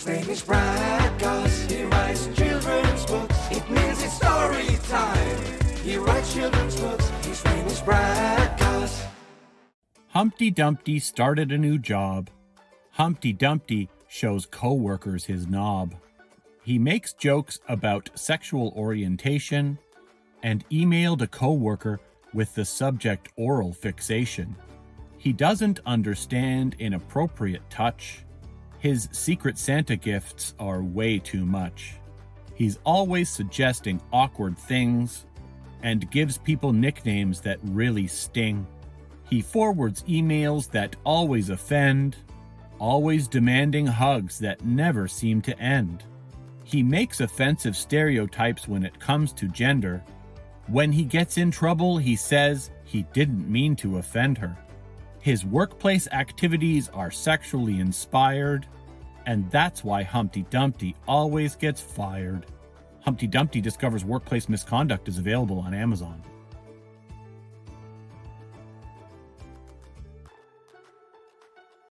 His name is Brad Gosse. He writes children's books. It means it's story time. He writes children's books. His name is Brad Gosse. Humpty Dumpty started a new job. Humpty Dumpty shows co-workers his knob. He makes jokes about sexual orientation and emailed a co-worker with the subject oral fixation. He doesn't understand inappropriate touch. His Secret Santa gifts are way too much. He's always suggesting awkward things and gives people nicknames that really sting. He forwards emails that always offend, always demanding hugs that never seem to end. He makes offensive stereotypes when it comes to gender. When he gets in trouble, he says he didn't mean to offend her. His workplace activities are sexually inspired, and that's why Humpty Dumpty always gets fired. Humpty Dumpty Discovers Workplace Misconduct is available on Amazon.